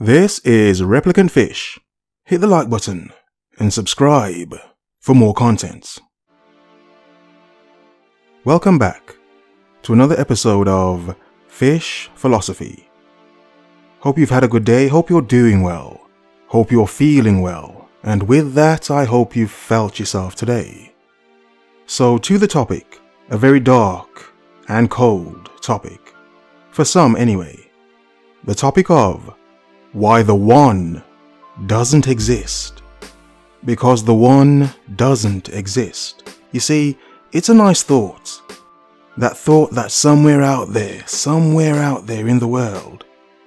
This is Replicant Fish. Hit the like button and subscribe for more content. Welcome back to another episode of Fish Philosophy. Hope you've had a good day, hope you're doing well, hope you're feeling well, and with that I hope you've felt yourself today. So to the topic, a very dark and cold topic, for some anyway, the topic of why the one doesn't exist. Because the one doesn't exist. You see, it's a nice thought. That thought that somewhere out there in the world,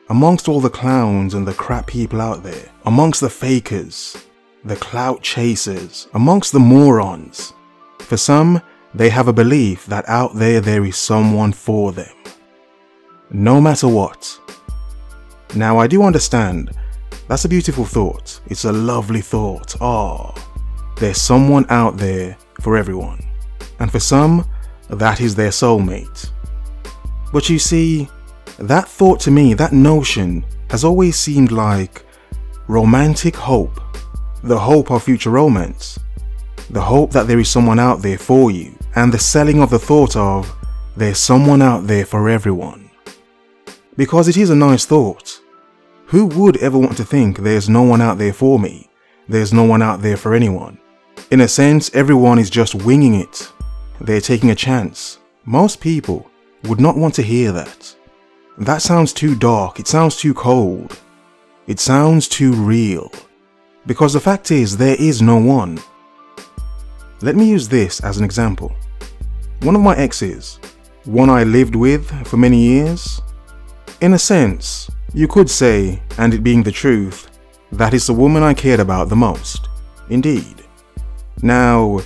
amongst all the clowns and the crap people out there, amongst the fakers, the clout chasers, amongst the morons, for some, they have a belief that out there there is someone for them, no matter what. Now I do understand, that's a beautiful thought, it's a lovely thought, there's someone out there for everyone, and for some, that is their soulmate. But you see, that thought to me, that notion, has always seemed like romantic hope, the hope of future romance, the hope that there is someone out there for you, and the selling of the thought of, there's someone out there for everyone. Because it is a nice thought. Who would ever want to think there's no one out there for me? There's no one out there for anyone. In a sense, everyone is just winging it. They're taking a chance. Most people would not want to hear that. That sounds too dark, it sounds too cold, it sounds too real. Because the fact is, there is no one. Let me use this as an example. One of my exes, one I lived with for many years, in a sense, you could say, and it being the truth, that is the woman I cared about the most, indeed. Now,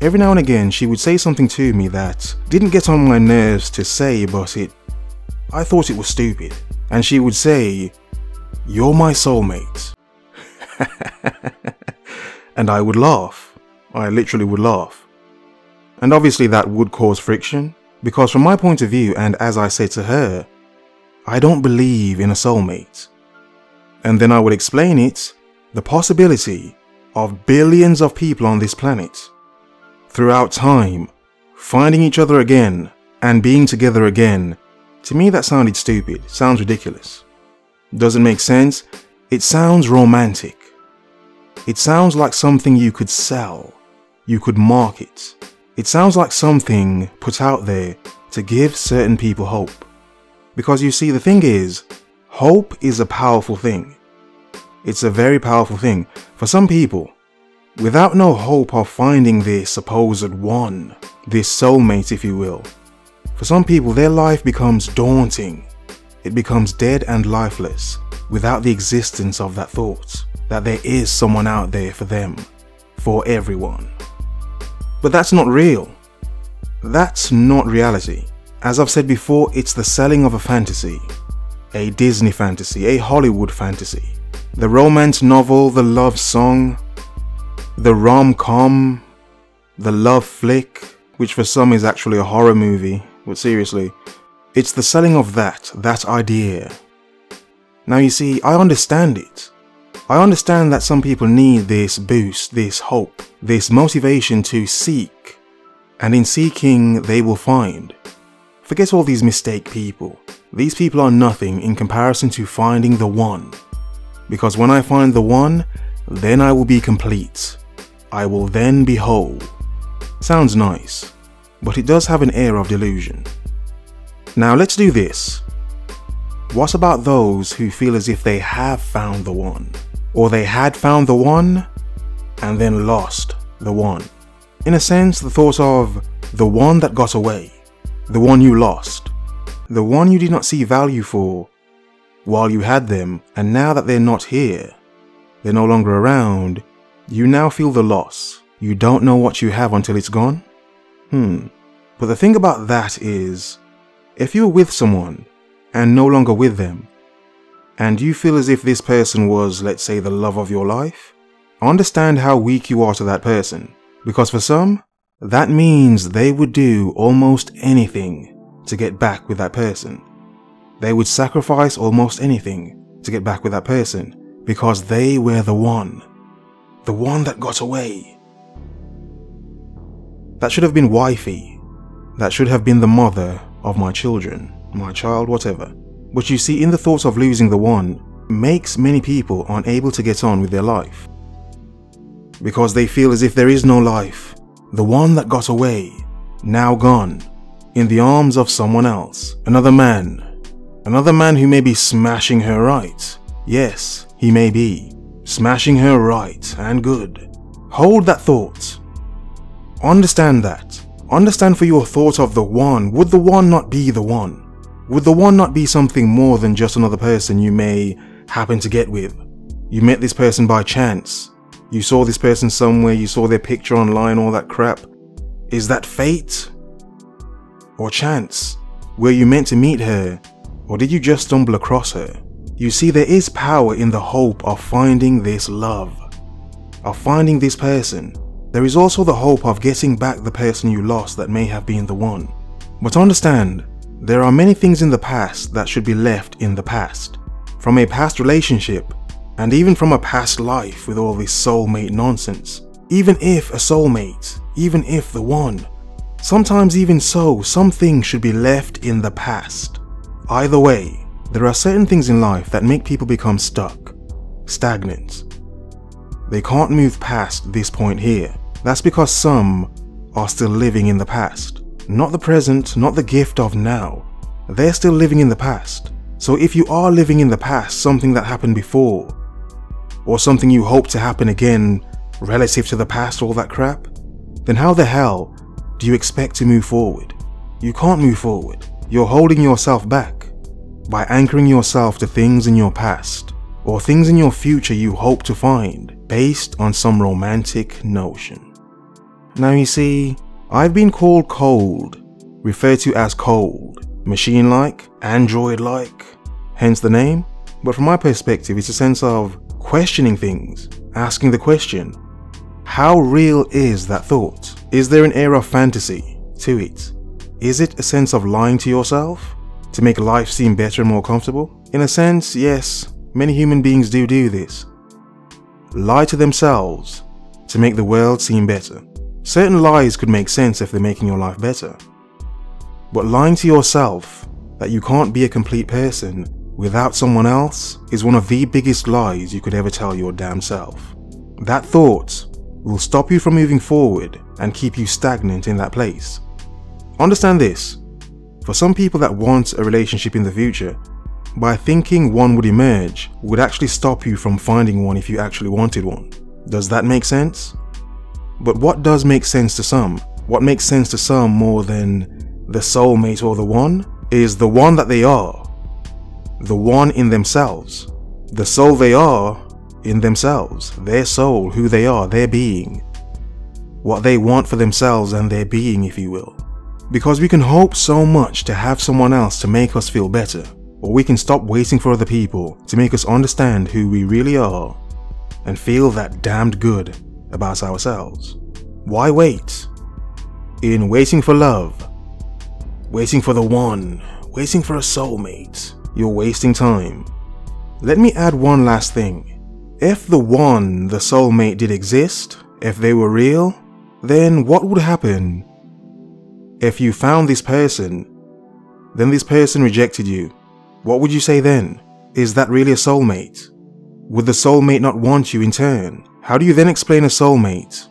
every now and again she would say something to me that didn't get on my nerves to say, but I thought it was stupid. And she would say, "You're my soulmate." And I would laugh. I literally would laugh. And obviously that would cause friction, because from my point of view, and as I said to her, I don't believe in a soulmate. And then I would explain it, the possibility of billions of people on this planet, throughout time, finding each other again and being together again. To me that sounded stupid, sounds ridiculous. Doesn't make sense, it sounds romantic. It sounds like something you could sell, you could market. It sounds like something put out there to give certain people hope. Because you see, the thing is, hope is a powerful thing. It's a very powerful thing. For some people, without no hope of finding this supposed one, this soulmate if you will, for some people their life becomes daunting. It becomes dead and lifeless without the existence of that thought, that there is someone out there for them, for everyone. But that's not real. That's not reality. As I've said before, it's the selling of a fantasy, a Disney fantasy, a Hollywood fantasy, the romance novel, the love song, the rom-com, the love flick, which for some is actually a horror movie, but seriously, it's the selling of that idea. Now you see, I understand it. I understand that some people need this boost, this hope, this motivation to seek, and in seeking they will find. Forget all these mistake people. These people are nothing in comparison to finding the one. Because when I find the one, then I will be complete. I will then be whole. Sounds nice, but it does have an air of delusion. Now let's do this. What about those who feel as if they have found the one? Or they had found the one, and then lost the one? In a sense, the thought of the one that got away. The one you lost, the one you did not see value for while you had them, and now that they're not here, they're no longer around, you now feel the loss. You don't know what you have until it's gone. But the thing about that is, if you're with someone and no longer with them, and you feel as if this person was, let's say, the love of your life, understand how weak you are to that person, because for some, that means they would do almost anything to get back with that person. They would sacrifice almost anything to get back with that person, because they were the one that got away. That should have been wifey. That should have been the mother of my children, my child, whatever. But you see, in the thoughts of losing the one makes many people unable to get on with their life, because they feel as if there is no life. The one that got away, now gone, in the arms of someone else, another man who may be smashing her right. Yes, he may be smashing her right and good. Hold that thought. Understand that. Understand for your thought of the one. Would the one not be the one? Would the one not be something more than just another person you may happen to get with? You met this person by chance. You saw this person somewhere, you saw their picture online, all that crap. Is that fate? Or chance? Were you meant to meet her? Or did you just stumble across her? You see, there is power in the hope of finding this love, of finding this person. There is also the hope of getting back the person you lost that may have been the one. But understand, there are many things in the past that should be left in the past, from a past relationship, and even from a past life with all this soulmate nonsense. Even if a soulmate, even if the one, sometimes even so, some things should be left in the past. Either way, there are certain things in life that make people become stuck, stagnant. They can't move past this point here. That's because some are still living in the past. Not the present, not the gift of now. They're still living in the past. So if you are living in the past, something that happened before, or something you hope to happen again relative to the past, all that crap, then how the hell do you expect to move forward? You can't move forward. You're holding yourself back by anchoring yourself to things in your past or things in your future you hope to find based on some romantic notion. Now you see, I've been called cold, referred to as cold, machine-like, android-like, hence the name. But from my perspective, it's a sense of questioning things, asking the question, how real is that thought? Is there an air of fantasy to it? Is it a sense of lying to yourself to make life seem better and more comfortable? In a sense, yes, many human beings do this. Lie to themselves to make the world seem better. Certain lies could make sense if they're making your life better. But lying to yourself that you can't be a complete person without someone else is one of the biggest lies you could ever tell your damn self. That thought will stop you from moving forward and keep you stagnant in that place. Understand this. For some people that want a relationship in the future, by thinking one would emerge would actually stop you from finding one if you actually wanted one. Does that make sense? But what does make sense to some? What makes sense to some more than the soulmate or the one is the one that they are, the one in themselves, the soul they are in themselves, their soul, who they are, their being, what they want for themselves and their being, if you will. Because we can hope so much to have someone else to make us feel better, or we can stop waiting for other people to make us understand who we really are and feel that damned good about ourselves. Why wait? In waiting for love, waiting for the one, waiting for a soulmate, you're wasting time. Let me add one last thing. If the one, the soulmate, did exist, if they were real, then what would happen if you found this person, then this person rejected you? What would you say then? Is that really a soulmate? Would the soulmate not want you in turn? How do you then explain a soulmate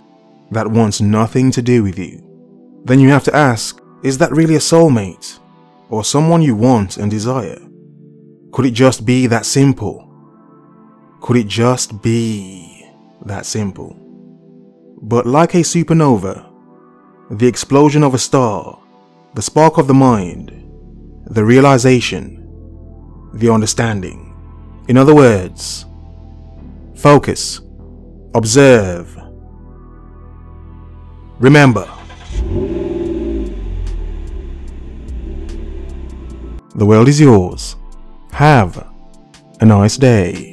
that wants nothing to do with you? Then you have to ask, is that really a soulmate, or someone you want and desire? Could it just be that simple? Could it just be that simple? But like a supernova, the explosion of a star, the spark of the mind, the realization, the understanding. In other words, focus, observe, remember. The world is yours. Have a nice day.